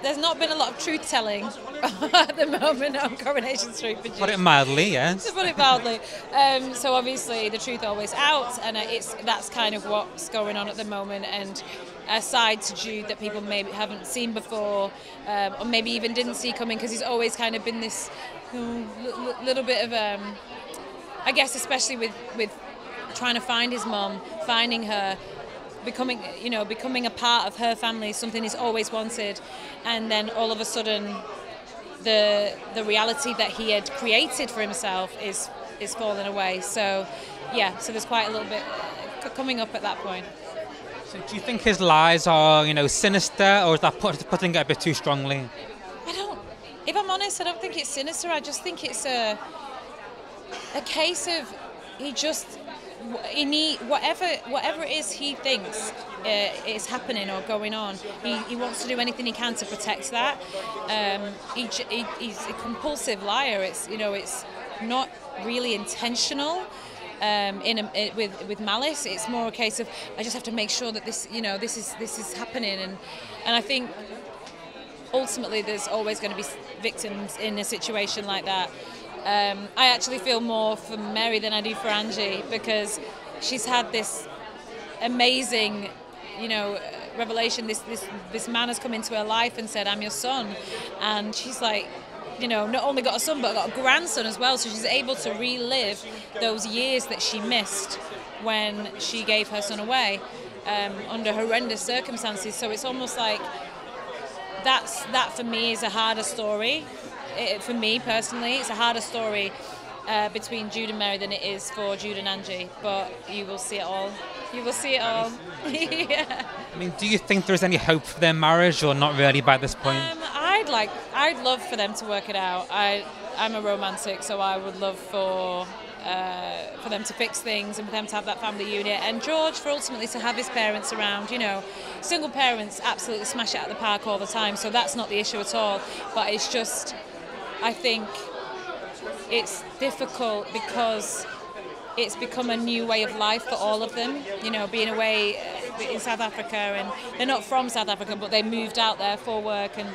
There's not been a lot of truth-telling at the moment on Coronation Street. Produced. Put it mildly, yes. To put it mildly. So obviously the truth always out, and that's kind of what's going on at the moment, and a side to Jude that people maybe haven't seen before, or maybe even didn't see coming, because he's always kind of been this little bit of, I guess, especially with trying to find his mum, finding her, becoming a part of her family, something he's always wanted, and then all of a sudden the reality that he had created for himself is falling away. So yeah, so there's quite a little bit coming up at that point. So do you think his lies are, sinister, or is that putting it a bit too strongly? If I'm honest, I don't think it's sinister. I just think it's a case of whatever it is he thinks is happening or going on, he wants to do anything he can to protect that. He's a compulsive liar. It's it's not really intentional with malice. It's more a case of I just have to make sure that this this is happening, and I think ultimately there's always going to be victims in a situation like that. I actually feel more for Mary than I do for Angie, because she's had this amazing, revelation. This man has come into her life and said, "I'm your son," and she's like, not only got a son but got a grandson as well. So she's able to relive those years that she missed when she gave her son away under horrendous circumstances. So it's almost like that for me is a harder story. For me personally, it's a harder story between Jude and Mary than it is for Jude and Angie, but you will see it all. You will see it all. Yeah. I mean, do you think there's any hope for their marriage, or not really by this point? I'd love for them to work it out. I'm a romantic, so I would love for them to fix things and for them to have that family unit, and George for ultimately to have his parents around. Single parents absolutely smash it out of the park all the time, so that's not the issue at all, but it's just, I think it's difficult because it's become a new way of life for all of them, being away in South Africa, and they're not from South Africa, but they moved out there for work and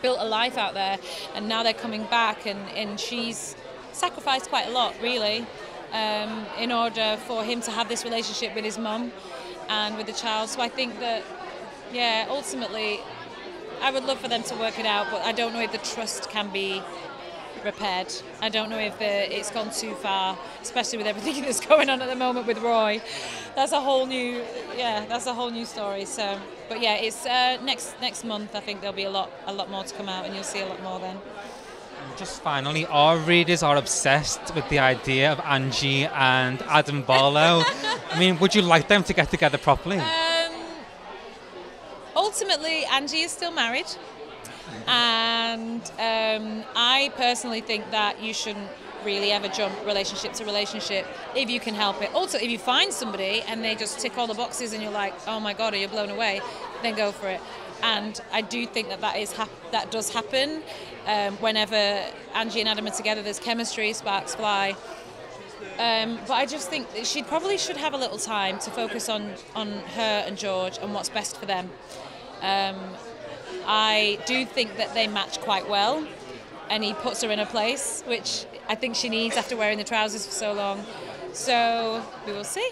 built a life out there, and now they're coming back, and she's sacrificed quite a lot really in order for him to have this relationship with his mum and with the child. So I think that, yeah, ultimately I would love for them to work it out, but I don't know if the trust can be repaired. I don't know if it's gone too far, especially with everything that's going on at the moment with Roy. That's a whole new story. So, but yeah, it's next month. I think there'll be a lot more to come out, and you'll see a lot more then. Just finally, our readers are obsessed with the idea of Angie and Adam Barlow. I mean, would you like them to get together properly? Ultimately, Angie is still married, and I personally think that you shouldn't really ever jump relationship to relationship if you can help it. Also, if you find somebody and they just tick all the boxes and you're like, oh my God, are you blown away, then go for it. And I do think that does happen. Whenever Angie and Adam are together, there's chemistry, sparks fly. But I just think that she probably should have a little time to focus on her and George and what's best for them. I do think that they match quite well, and he puts her in a place, which I think she needs after wearing the trousers for so long. So we will see.